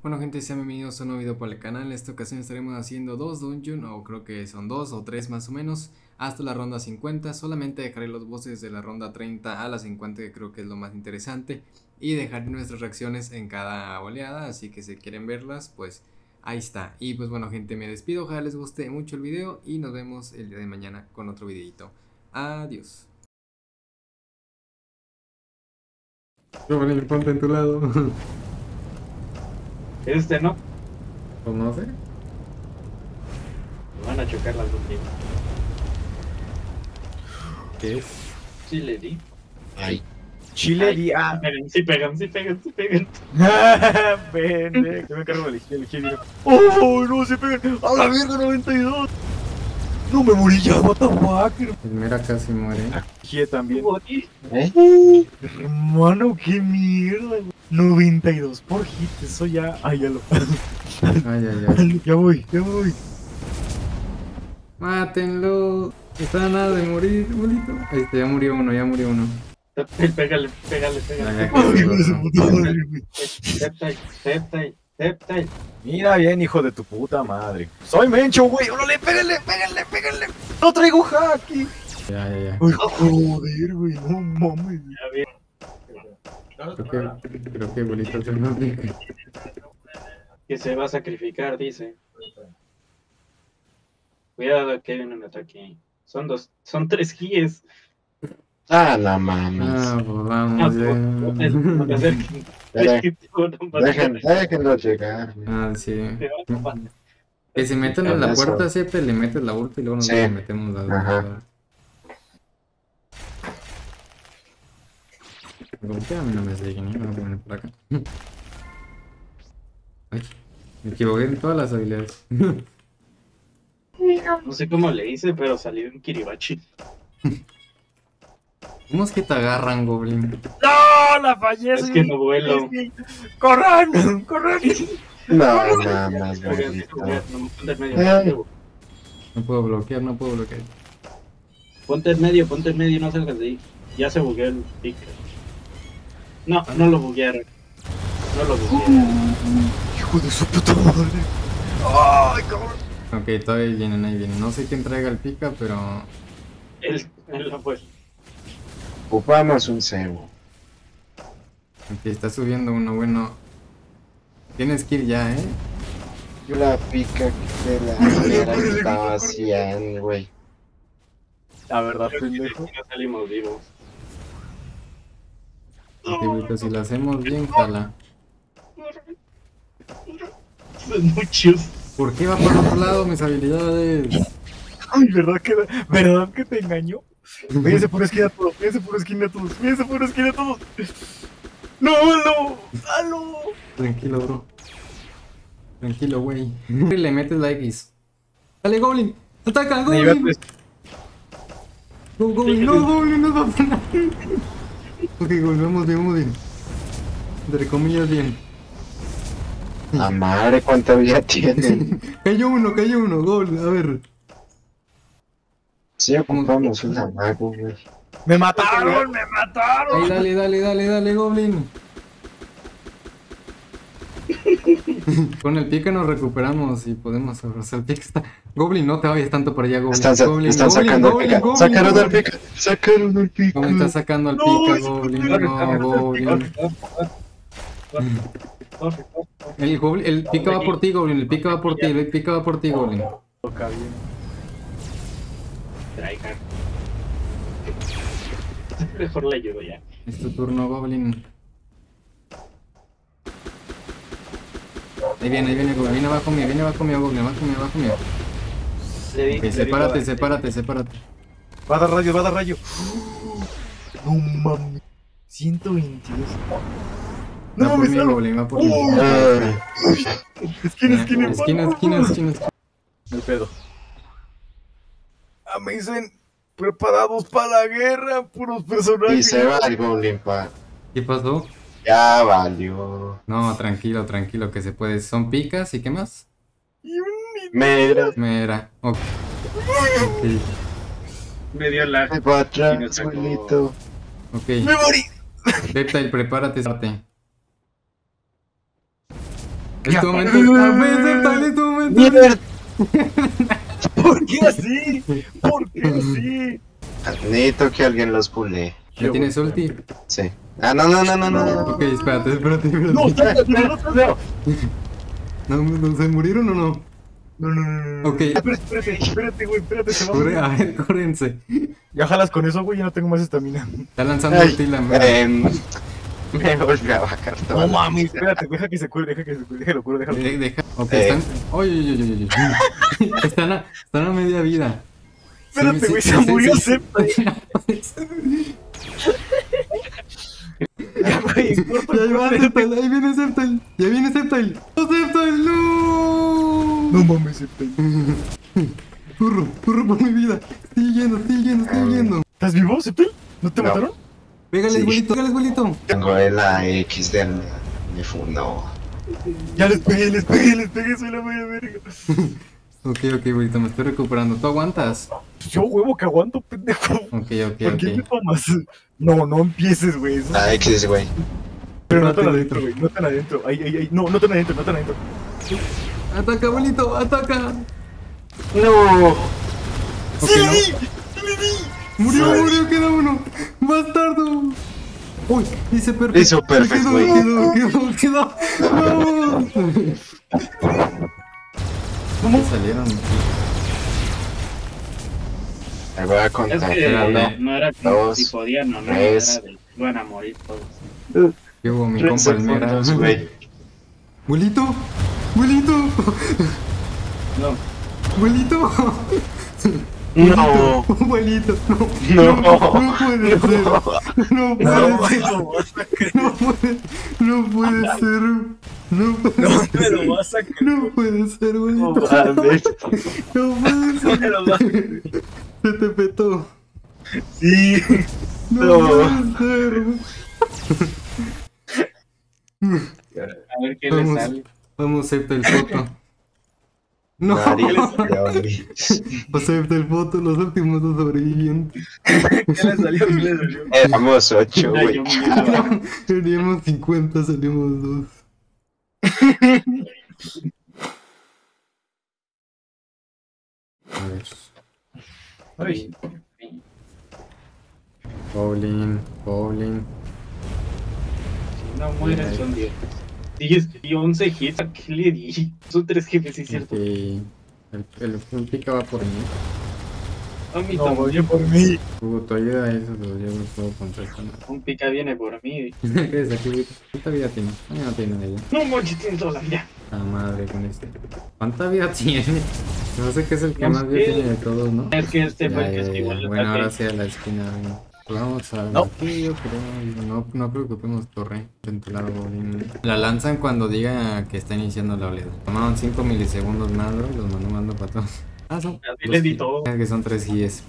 Bueno gente, sean bienvenidos a un nuevo video por el canal. En esta ocasión estaremos haciendo dos dungeons, o creo que son dos o tres más o menos, hasta la ronda 50. Solamente dejaré los voces de la ronda 30 a la 50, que creo que es lo más interesante, y dejaré nuestras reacciones en cada oleada, así que si quieren verlas, pues ahí está. Y pues bueno gente, me despido, ojalá les guste mucho el video y nos vemos el día de mañana con otro videito. Adiós. Bueno, ponte en tu lado. Este no. Pues no sé. Van a chocar las dos tiendas. ¿Qué? Sí le di. Ay. Chile di. Ah, sí pegan. Pende. Yo me cargo el giro. Oh, no, sí pegan. A la mierda, 92. No me morí ya, what the fuck. El mera casi muere. Aquí también. ¿Eh? Hermano, qué mierda, güey. 92 por hit, eso ya. Ay, ya lo. Ay. Ya voy. Mátenlo. Está a nada de morir, bolito. Ahí está, ya murió uno. Pégale. Ay, mira bien, hijo de tu puta madre. Soy Mencho, güey. Órale, pégale. No traigo haki. Ya. Uy, joder, güey. No mames. Ya bien. Creo que bonito es el nombre. Que se va a sacrificar, dice. Cuidado que hay un ataque. Son tres guíes. Ah, la mames. Ah, pues vamos ya. Déjenlo llegar. Ah, sí. Que se metan en la puerta, siempre le metes la urta y luego nosotros metemos la urta. ¿Por qué a mí no me siguen? No me voy a poner por acá. Ay, me equivoqué en todas las habilidades. No sé cómo le hice, pero salí de un kiribachi. ¿Cómo es que te agarran, Goblin? ¡No! ¡La fallé! Es que no vuelo. ¡Corran! No, No puedo bloquear. Ponte en medio, no salgas de ahí. Ya se bugueó el pick. No lo buguearon. Hijo de su puta madre. Ay, cabrón. Ok, todavía ahí vienen. No sé quién traiga el pica, pero... Él lo fue. Ocupamos un cebo. Ok, está subiendo uno, bueno. Tienes que ir ya, Yo la pica de la manera que estaba haciendo, güey. La verdad, pendejo. No salimos vivos. Si la hacemos bien, jala. Son muchos. ¿Por qué va por otro lado mis habilidades? Ay, ¿verdad que te engañó? Véanse por esquina todos. No. ¡Halo! Tranquilo, bro. Tranquilo, güey. Le metes la X. Dale, Goblin. Ataca, Goblin. No, Goblin, no va a parar. Ok, volvemos bien. Entre comillas, bien. La madre, cuánta vida tienen. Cayó uno, gol, a ver. Sí, ocupamos un amago, güey. ¡Me mataron! Ay, dale, Goblin. Con el pique nos recuperamos y podemos abrazar el pique. Goblin, no te vayas tanto por allá, Goblin. Están sacando el pica. ¿Cómo está sacando el pica, Goblin? No, Goblin. El pica va por ti, Goblin. Toca bien. Traigan. Mejor le ayudo ya. Es tu turno, Goblin. Ahí viene abajo mío. Sepárate. Va a dar rayo. No mames. 122. No mames, va por mí. Esquina. El pedo. Me dicen preparados para la guerra, puros personajes. Y se va el Goblin, pa. ¿Qué pasó? Ya valió. No, tranquilo, que se puede. Son picas y qué más. Mera. Okay. Me dio la. Me para atrás, abuelito. Ok. Me morí. Reptile, prepárate. Es tu momento. Es tu momento. ¿Por qué así? ¿Por qué así? Admito que alguien los pule. ¿Ya tienes ulti? Sí. Ah, no. Ok, espérate. No. ¿No se murieron o no? No. Ok. Espérate, güey, espérate, se va. A ver, córrense. Ya jalas con eso, güey, ya no tengo más estamina. Está lanzando ulti la mierda. Me volví a bajar todo. No mami, espérate, deja que se cure, déjalo. Deja. Ok, están. Oye. Están a media vida. Espérate, güey, se murió Septa. Ya, güey, ahí viene Septile. Ya viene Septile. ¡No! No mames, Septile. Corro por mi vida. Estoy yendo. ¿Estás vivo, Septile? ¿No te mataron? Pégale, güelito, Tengo la X de mi funo. Ya les pegué, soy la media verga. Ok, güelito, me estoy recuperando. ¿Tú aguantas? Yo, huevo, que aguanto, pendejo. Ok. ¿Por qué me tomas? No empieces, güey. Ah, X, güey. Pero no tan adentro, güey. No tan adentro. Ay. No tan adentro. Ataca, güelito, ataca. No. ¡Sí le di! Murió, queda uno. ¡Bastardo! ¡Uy! Hice perfecto. Hizo perfecto, güey. Quedó. ¡No! ¿Cómo salieron? Te voy a contar. No era que si podían o no. Iban a morir todos. Qué hubo, mi compa el mera. ¡Güelito! No. ¡Güelito! No, abuelito, no puede ser, abuelito. Se te petó. Sí. No puede ser. A ver qué le sale. Vamos a aceptar el foto. No, acepta el voto, los últimos dos sobrevivientes. ¿Qué le salió? Éramos 8, güey. Teníamos 50, salimos 2. A ver. Bowling. No mueras, son 10. Y 11 hits, ¿a qué le di? Son 3 jefes, sí, cierto. Okay. El pica va por mí. No, por mí. Hugo, tu ayuda a eso, pero yo no puedo contestar. Un pica viene por mí. ¿Qué es aquí, güey? ¿Cuánta vida tiene? No tiene de ella. No, mochi, tiene toda la vida. La madre con este. ¿Cuánta vida tiene? No sé qué es el que más vida tiene de todos, ¿no? Es que este fue el que esquivó el ataque. Bueno, ahora sí a la esquina, ¿no? Vamos a ver, aquí yo creo, no preocupemos, torre, dentro largo, la lanzan cuando diga que está iniciando la oleada. Tomaron 5 milisegundos más, bro, los mando para todos. Ah, son. Así le di todo. Es que son 3 guíes.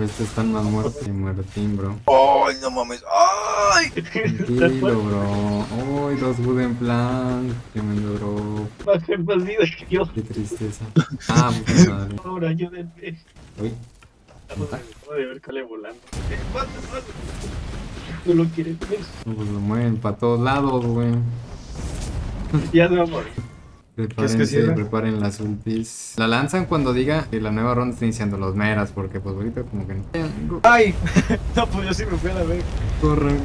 Estos están más muertos que Martín, bro. Ay, no mames, ay. Tranquilo, bro. Ay, 2 wooden plank, tremendo, bro. Bajé más vida que yo. Qué tristeza. Ah, puta madre. Ahora ayúdenme. Uy. Acabo de ver que le volando. No lo quieres ver. Pues lo mueven para todos lados, güey. Ya se va a morir. Preparen las ultis. La lanzan cuando diga que la nueva ronda está iniciando, los meras, porque pues ahorita como que no. ¡Ay! No, pues yo sí me fui a la vez. Corran.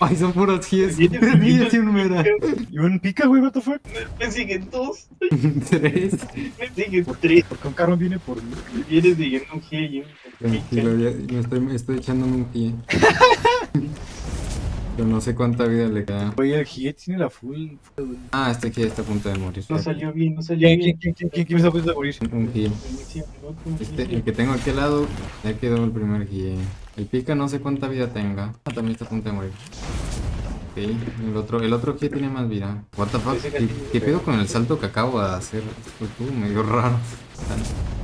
Ay, son puras 10. 10 y un mera. ¿Y un pica, güey? What the fuck? Me siguen 2. 3. Me siguen 3. Porque un carro viene por mí. Viene siguiendo un G y un pica. Tranquilo, ya me estoy echándome un pie. Pero no sé cuánta vida le queda. Oye, el G tiene la full. Ah, este G está a punto de morir. No salió bien. ¿Quién está a punto de morir? Un G. El que tengo aquí al lado, ya quedó el primer G. El pica no sé cuánta vida tenga. Ah, también está a punto de morir. Ok, el otro G tiene más vida. What the fuck, ¿qué pedo con el salto que acabo de hacer? Medio raro.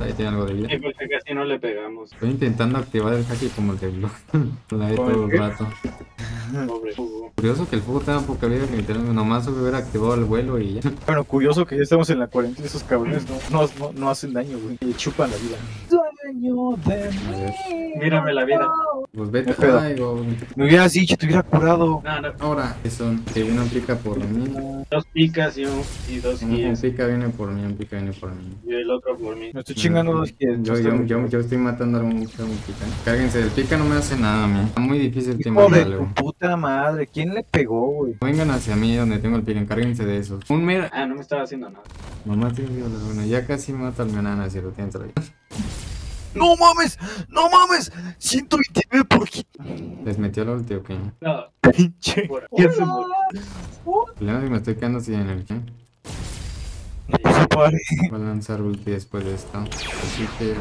Ahí tiene algo de vida. Sí, porque casi no le pegamos. Estoy intentando activar el hacky como el de blog. La he todo el rato. Pobre. Curioso que el fuego tenga poca vida, literalmente nomás hubiera activado el vuelo y ya. Bueno, curioso que ya estamos en la cuarentena y esos cabrones no hacen daño, güey. Le chupan la vida. Mírame la vida. Pues vete, traigo. Me hubieras dicho, te hubiera curado. No, no. Ahora, que son, que uno pica por mí. Dos picas y dos kies. Pica viene por mí, un pica viene por mí. Y el otro por mí. Me estoy chingando dos kies. Yo estoy matando a un pica. Cárguense, el pica no me hace nada a mí. Está muy difícil que me haga algo. Puta madre, ¿quién le pegó, güey? Vengan hacia mí donde tengo el pica, encárguense de eso. Un mera. Ah, no me estaba haciendo nada. Mamá tiene la luna, ya casi mata al menana si lo tienes ahí. ¡No mames! ¡No mames! 129 por kit. ¿Les metió el ulti o qué? No. Pinche. ¿Qué se murió? El problema es que me estoy quedando sin energía. No se pare. Voy a lanzar ulti después de esto. Así que no.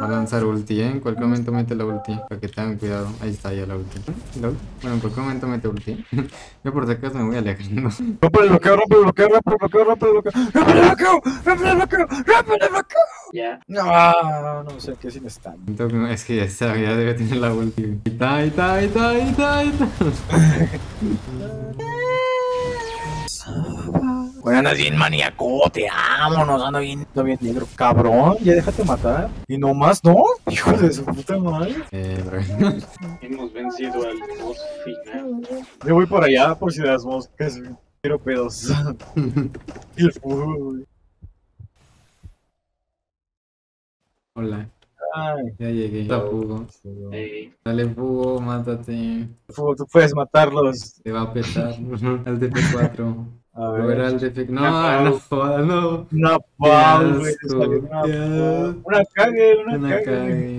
Va a lanzar ulti, en cualquier momento mete la ulti. Para que tengan cuidado. Ahí está ya la ulti. Bueno, en cualquier momento mete ulti. Yo por si acaso me voy alejando. ¡Rompe el bloqueo! ¡Rompe el bloqueo! ¡Rompe el bloqueo! ¡Rompe el bloqueo! ¡Rompe el bloqueo! ¡Rompe el bloqueo! ¡Rompe el bloqueo! Ya. No sé qué sin estar. Es que ya sabía, debe tener la ulti. Ahí está. Bueno, andas bien maníacote, vámonos, anda bien negro, cabrón, ya déjate matar. Y nomás no, hijo de su puta madre. Hemos vencido al boss final. Yo voy por allá por si las moscas, tiro pedos. Y el fútbol, güey. Hola. Ay, ya llegué. Fugo. Hey. Dale, Fugo, mátate. Fugo, tú puedes matarlos. Te va a petar. Al DP4. A ver, al DP4. No. Una pau, güey. Una cague.